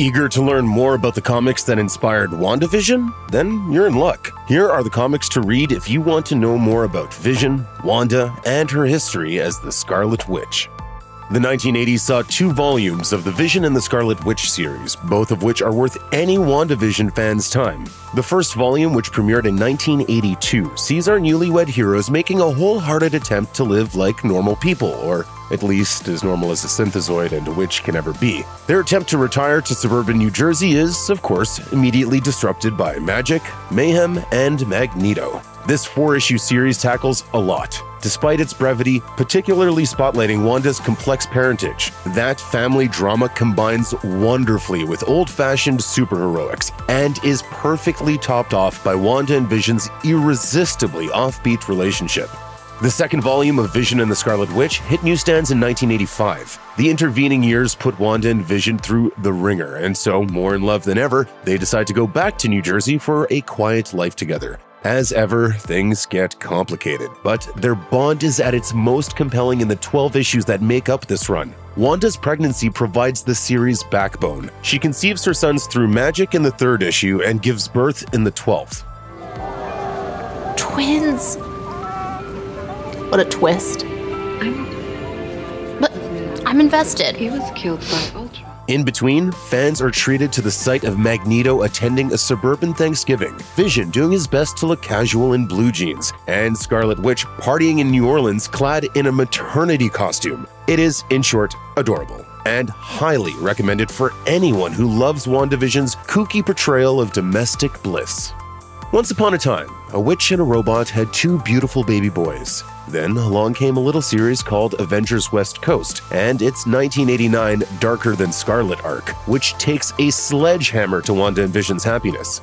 Eager to learn more about the comics that inspired WandaVision? Then you're in luck. Here are the comics to read if you want to know more about Vision, Wanda, and her history as the Scarlet Witch. The 1980s saw 2 volumes of the Vision and the Scarlet Witch series, both of which are worth any WandaVision fan's time. The first volume, which premiered in 1982, sees our newlywed heroes making a wholehearted attempt to live like normal people, or at least as normal as a synthesoid and a witch can ever be. Their attempt to retire to suburban New Jersey is, of course, immediately disrupted by magic, mayhem, and Magneto. This 4-issue series tackles a lot, despite its brevity, particularly spotlighting Wanda's complex parentage. That family drama combines wonderfully with old-fashioned superheroics and is perfectly topped off by Wanda and Vision's irresistibly offbeat relationship. The second volume of Vision and the Scarlet Witch hit newsstands in 1985. The intervening years put Wanda and Vision through the ringer, and so, more in love than ever, they decide to go back to New Jersey for a quiet life together. As ever, things get complicated, but their bond is at its most compelling in the 12 issues that make up this run. Wanda's pregnancy provides the series' backbone. She conceives her sons through magic in the 3rd issue and gives birth in the 12th. Twins! What a twist. I'm invested. He was killed by Ultron. In between, fans are treated to the sight of Magneto attending a suburban Thanksgiving, Vision doing his best to look casual in blue jeans, and Scarlet Witch partying in New Orleans clad in a maternity costume. It is, in short, adorable, and highly recommended for anyone who loves WandaVision's kooky portrayal of domestic bliss. Once upon a time, a witch and a robot had 2 beautiful baby boys. Then along came a little series called Avengers West Coast and its 1989 Darker Than Scarlet arc, which takes a sledgehammer to Wanda and Vision's happiness.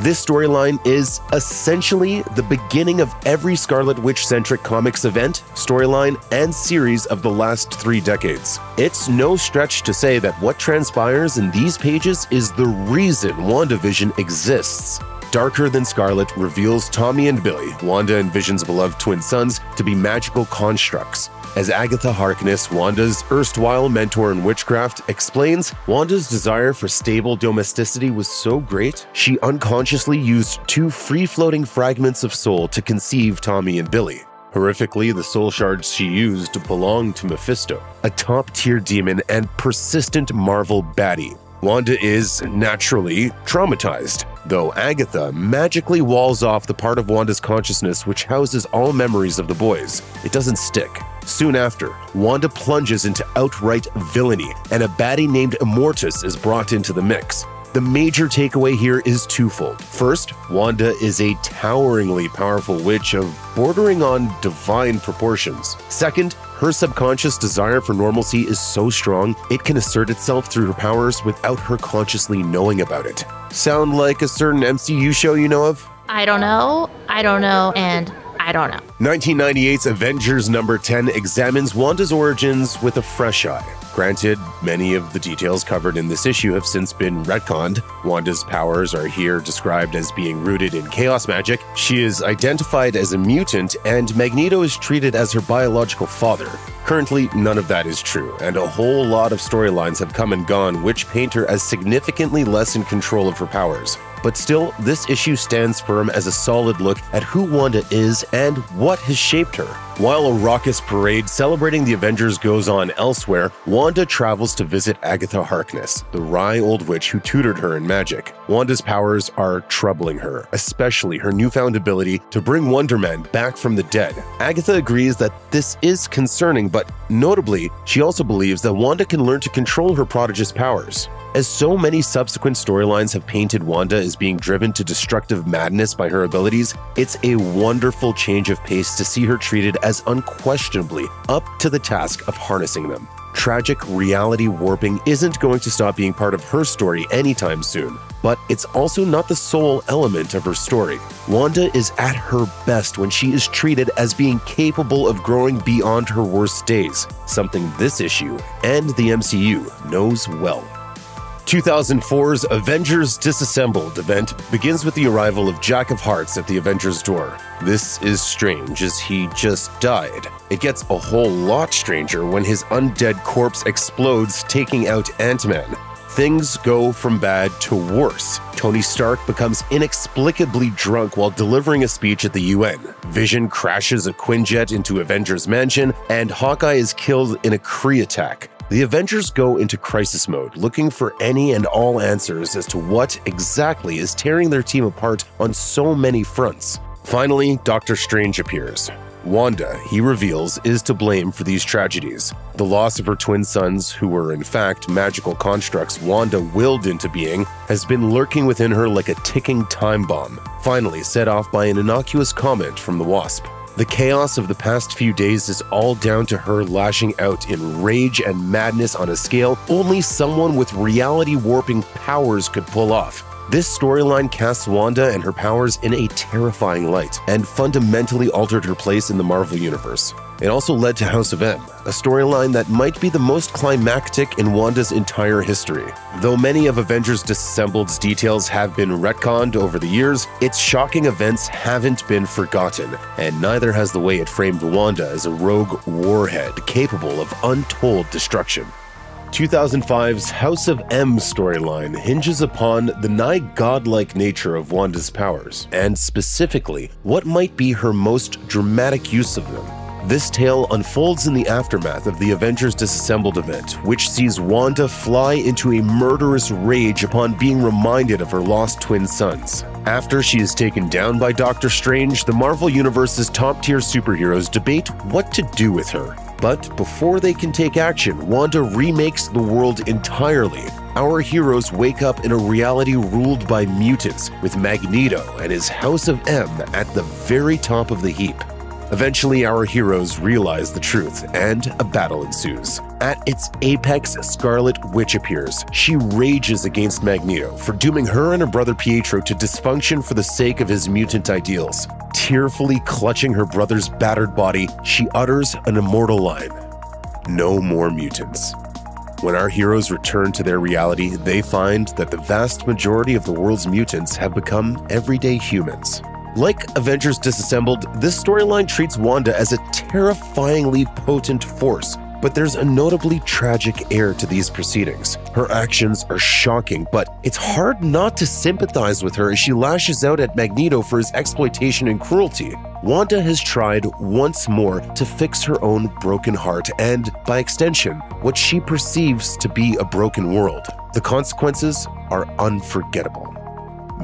This storyline is essentially the beginning of every Scarlet Witch-centric comics event, storyline, and series of the last 3 decades. It's no stretch to say that what transpires in these pages is the reason WandaVision exists. Darker Than Scarlet reveals Tommy and Billy, Wanda and Vision's beloved twin sons, to be magical constructs. As Agatha Harkness, Wanda's erstwhile mentor in witchcraft, explains, Wanda's desire for stable domesticity was so great, she unconsciously used 2 free-floating fragments of soul to conceive Tommy and Billy. Horrifically, the soul shards she used belonged to Mephisto, a top-tier demon and persistent Marvel baddie. Wanda is, naturally, traumatized, though Agatha magically walls off the part of Wanda's consciousness which houses all memories of the boys. It doesn't stick. Soon after, Wanda plunges into outright villainy, and a baddie named Immortus is brought into the mix. The major takeaway here is twofold. First, Wanda is a toweringly powerful witch of bordering on divine proportions. Second, her subconscious desire for normalcy is so strong, it can assert itself through her powers without her consciously knowing about it. Sound like a certain MCU show you know of? I don't know, and I don't know. 1998's Avengers number 10 examines Wanda's origins with a fresh eye. Granted, many of the details covered in this issue have since been retconned. Wanda's powers are here described as being rooted in chaos magic. She is identified as a mutant, and Magneto is treated as her biological father. Currently, none of that is true, and a whole lot of storylines have come and gone which paint her as significantly less in control of her powers. But still, this issue stands firm as a solid look at who Wanda is and what has shaped her. While a raucous parade celebrating the Avengers goes on elsewhere, Wanda travels to visit Agatha Harkness, the wry old witch who tutored her in magic. Wanda's powers are troubling her, especially her newfound ability to bring Wonder Man back from the dead. Agatha agrees that this is concerning, but notably, she also believes that Wanda can learn to control her prodigy's powers. As so many subsequent storylines have painted Wanda as being driven to destructive madness by her abilities, it's a wonderful change of pace to see her treated as unquestionably up to the task of harnessing them. Tragic reality warping isn't going to stop being part of her story anytime soon, but it's also not the sole element of her story. Wanda is at her best when she is treated as being capable of growing beyond her worst days, something this issue and the MCU knows well. 2004's Avengers Disassembled event begins with the arrival of Jack of Hearts at the Avengers' door. This is strange, as he just died. It gets a whole lot stranger when his undead corpse explodes, taking out Ant-Man. Things go from bad to worse. Tony Stark becomes inexplicably drunk while delivering a speech at the UN. Vision crashes a Quinjet into Avengers Mansion, and Hawkeye is killed in a Kree attack. The Avengers go into crisis mode, looking for any and all answers as to what exactly is tearing their team apart on so many fronts. Finally, Doctor Strange appears. Wanda, he reveals, is to blame for these tragedies. The loss of her twin sons, who were in fact magical constructs Wanda willed into being, has been lurking within her like a ticking time bomb, finally set off by an innocuous comment from the Wasp. The chaos of the past few days is all down to her lashing out in rage and madness on a scale only someone with reality-warping powers could pull off. This storyline casts Wanda and her powers in a terrifying light, and fundamentally altered her place in the Marvel Universe. It also led to House of M, a storyline that might be the most climactic in Wanda's entire history. Though many of Avengers Disassembled details have been retconned over the years, its shocking events haven't been forgotten, and neither has the way it framed Wanda as a rogue warhead capable of untold destruction. 2005's House of M storyline hinges upon the nigh-godlike nature of Wanda's powers, and specifically, what might be her most dramatic use of them. This tale unfolds in the aftermath of the Avengers Disassembled event, which sees Wanda fly into a murderous rage upon being reminded of her lost twin sons. After she is taken down by Doctor Strange, the Marvel Universe's top-tier superheroes debate what to do with her. But before they can take action, Wanda remakes the world entirely. Our heroes wake up in a reality ruled by mutants, with Magneto and his House of M at the very top of the heap. Eventually, our heroes realize the truth, and a battle ensues. At its apex, Scarlet Witch appears. She rages against Magneto for dooming her and her brother Pietro to dysfunction for the sake of his mutant ideals. Tearfully clutching her brother's battered body, she utters an immortal line: "No more mutants." When our heroes return to their reality, they find that the vast majority of the world's mutants have become everyday humans. Like Avengers Disassembled, this storyline treats Wanda as a terrifyingly potent force, but there's a notably tragic air to these proceedings. Her actions are shocking, but it's hard not to sympathize with her as she lashes out at Magneto for his exploitation and cruelty. Wanda has tried once more to fix her own broken heart and, by extension, what she perceives to be a broken world. The consequences are unforgettable.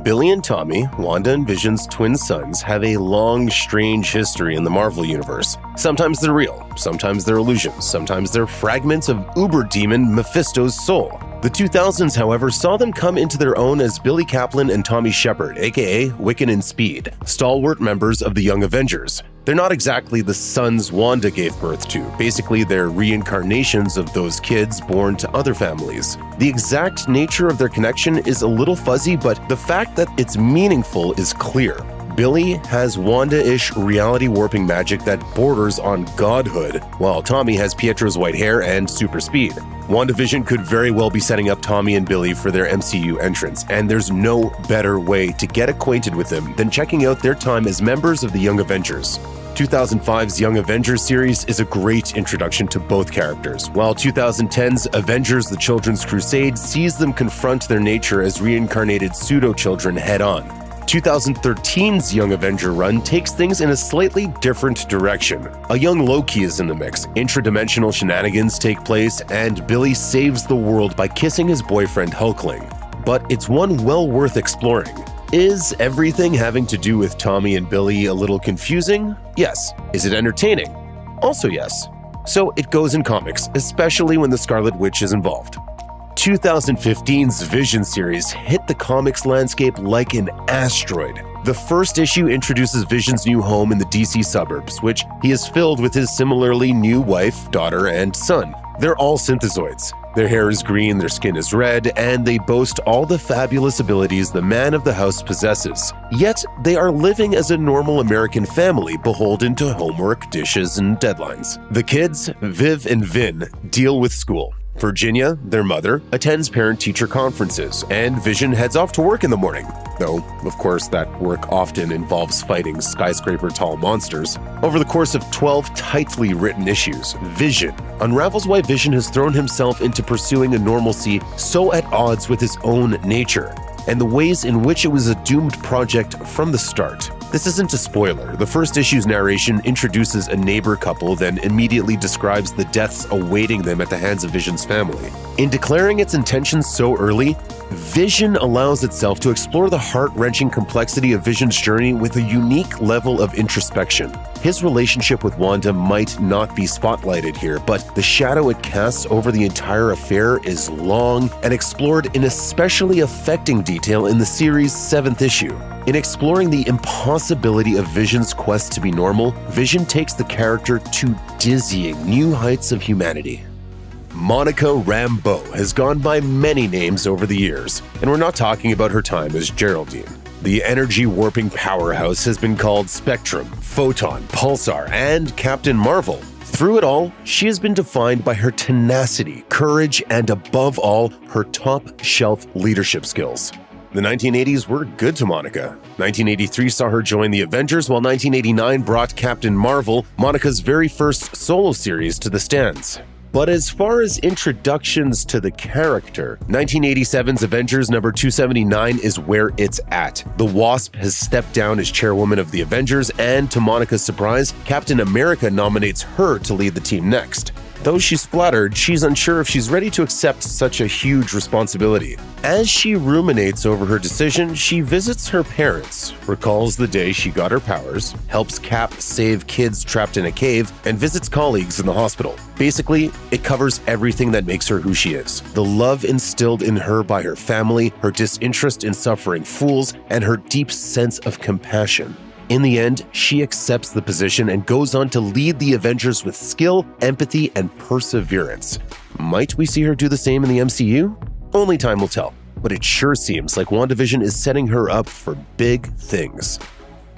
Billy and Tommy, Wanda and Vision's twin sons, have a long, strange history in the Marvel Universe. Sometimes they're real, sometimes they're illusions, sometimes they're fragments of uber-demon Mephisto's soul. The 2000s, however, saw them come into their own as Billy Kaplan and Tommy Shepherd, aka Wiccan and Speed, stalwart members of the Young Avengers. They're not exactly the sons Wanda gave birth to. Basically, they're reincarnations of those kids born to other families. The exact nature of their connection is a little fuzzy, but the fact that it's meaningful is clear. Billy has Wanda-ish reality-warping magic that borders on godhood, while Tommy has Pietro's white hair and super speed. WandaVision could very well be setting up Tommy and Billy for their MCU entrance, and there's no better way to get acquainted with them than checking out their time as members of the Young Avengers. 2005's Young Avengers series is a great introduction to both characters, while 2010's Avengers The Children's Crusade sees them confront their nature as reincarnated pseudo-children head-on. 2013's Young Avenger run takes things in a slightly different direction. A young Loki is in the mix, intradimensional shenanigans take place, and Billy saves the world by kissing his boyfriend Hulkling. But it's one well worth exploring. Is everything having to do with Tommy and Billy a little confusing? Yes. Is it entertaining? Also yes. So it goes in comics, especially when the Scarlet Witch is involved. 2015's Vision series hit the comics landscape like an asteroid. The first issue introduces Vision's new home in the DC suburbs, which he has filled with his similarly new wife, daughter, and son. They're all synthesoids. Their hair is green, their skin is red, and they boast all the fabulous abilities the man of the house possesses. Yet, they are living as a normal American family beholden to homework, dishes, and deadlines. The kids, Viv and Vin, deal with school. Virginia, their mother, attends parent-teacher conferences, and Vision heads off to work in the morning. Though, of course, that work often involves fighting skyscraper-tall monsters. Over the course of 12 tightly written issues, Vision unravels why Vision has thrown himself into pursuing a normalcy so at odds with his own nature, and the ways in which it was a doomed project from the start. This isn't a spoiler. The first issue's narration introduces a neighbor couple, then immediately describes the deaths awaiting them at the hands of Vision's family. In declaring its intentions so early, Vision allows itself to explore the heart-wrenching complexity of Vision's journey with a unique level of introspection. His relationship with Wanda might not be spotlighted here, but the shadow it casts over the entire affair is long and explored in especially affecting detail in the series' 7th issue. In exploring the impossibility of Vision's quest to be normal, Vision takes the character to dizzying new heights of humanity. Monica Rambeau has gone by many names over the years, and we're not talking about her time as Geraldine. The energy-warping powerhouse has been called Spectrum, Photon, Pulsar, and Captain Marvel. Through it all, she has been defined by her tenacity, courage, and above all, her top-shelf leadership skills. The 1980s were good to Monica. 1983 saw her join the Avengers, while 1989 brought Captain Marvel, Monica's very first solo series, to the stands. But as far as introductions to the character, 1987's Avengers number 279 is where it's at. The Wasp has stepped down as chairwoman of the Avengers, and to Monica's surprise, Captain America nominates her to lead the team next. Though she's flattered, she's unsure if she's ready to accept such a huge responsibility. As she ruminates over her decision, she visits her parents, recalls the day she got her powers, helps Cap save kids trapped in a cave, and visits colleagues in the hospital. Basically, it covers everything that makes her who she is. The love instilled in her by her family, her disinterest in suffering fools, and her deep sense of compassion. In the end, she accepts the position and goes on to lead the Avengers with skill, empathy, and perseverance. Might we see her do the same in the MCU? Only time will tell, but it sure seems like WandaVision is setting her up for big things.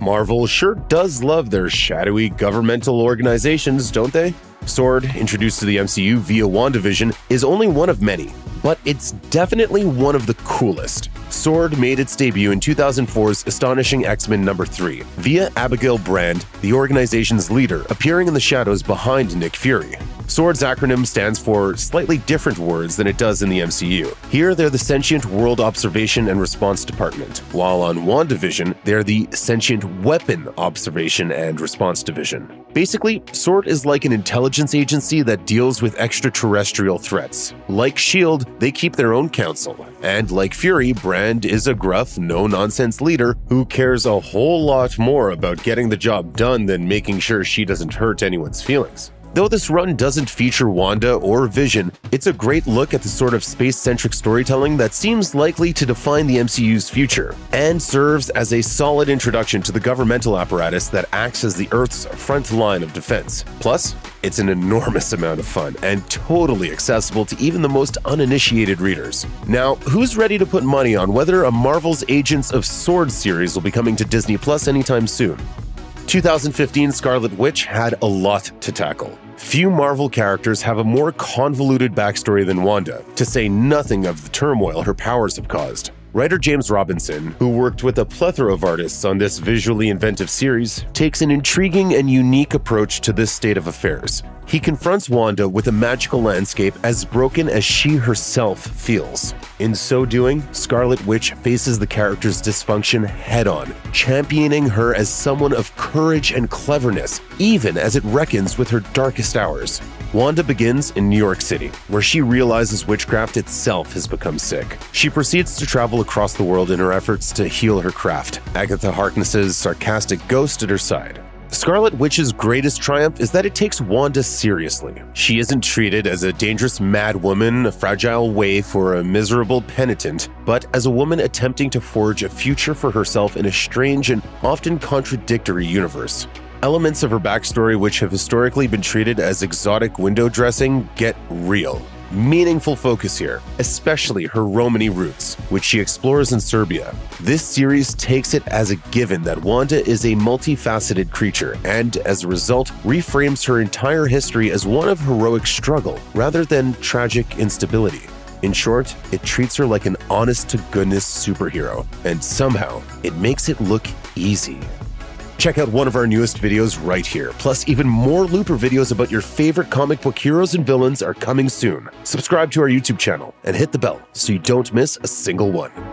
Marvel sure does love their shadowy governmental organizations, don't they? S.W.O.R.D., introduced to the MCU via WandaVision, is only one of many, but it's definitely one of the coolest. S.W.O.R.D. made its debut in 2004's Astonishing X-Men number 3 via Abigail Brand, the organization's leader, appearing in the shadows behind Nick Fury. S.W.O.R.D.'s acronym stands for slightly different words than it does in the MCU. Here, they're the Sentient World Observation and Response Department, while on WandaVision, they're the Sentient Weapon Observation and Response Division. Basically, S.W.O.R.D. is like an intelligence agency that deals with extraterrestrial threats. Like S.H.I.E.L.D., they keep their own counsel. And like Fury, Brand is a gruff, no-nonsense leader who cares a whole lot more about getting the job done than making sure she doesn't hurt anyone's feelings. Though this run doesn't feature Wanda or Vision, it's a great look at the sort of space-centric storytelling that seems likely to define the MCU's future, and serves as a solid introduction to the governmental apparatus that acts as the Earth's front line of defense. Plus, it's an enormous amount of fun and totally accessible to even the most uninitiated readers. Now, who's ready to put money on whether a Marvel's Agents of S.W.O.R.D. series will be coming to Disney Plus anytime soon? 2015's Scarlet Witch had a lot to tackle. Few Marvel characters have a more convoluted backstory than Wanda, to say nothing of the turmoil her powers have caused. Writer James Robinson, who worked with a plethora of artists on this visually inventive series, takes an intriguing and unique approach to this state of affairs. He confronts Wanda with a magical landscape as broken as she herself feels. In so doing, Scarlet Witch faces the character's dysfunction head-on, championing her as someone of courage and cleverness, even as it reckons with her darkest hours. Wanda begins in New York City, where she realizes witchcraft itself has become sick. She proceeds to travel across the world in her efforts to heal her craft, Agatha Harkness's sarcastic ghost at her side. Scarlet Witch's greatest triumph is that it takes Wanda seriously. She isn't treated as a dangerous madwoman, a fragile waif, or a miserable penitent, but as a woman attempting to forge a future for herself in a strange and often contradictory universe. Elements of her backstory which have historically been treated as exotic window dressing get real. meaningful focus here, especially her Romani roots, which she explores in Serbia. This series takes it as a given that Wanda is a multifaceted creature and, as a result, reframes her entire history as one of heroic struggle rather than tragic instability. In short, it treats her like an honest-to-goodness superhero, and somehow, it makes it look easy. Check out one of our newest videos right here. Plus, even more Looper videos about your favorite comic book heroes and villains are coming soon. Subscribe to our YouTube channel and hit the bell so you don't miss a single one.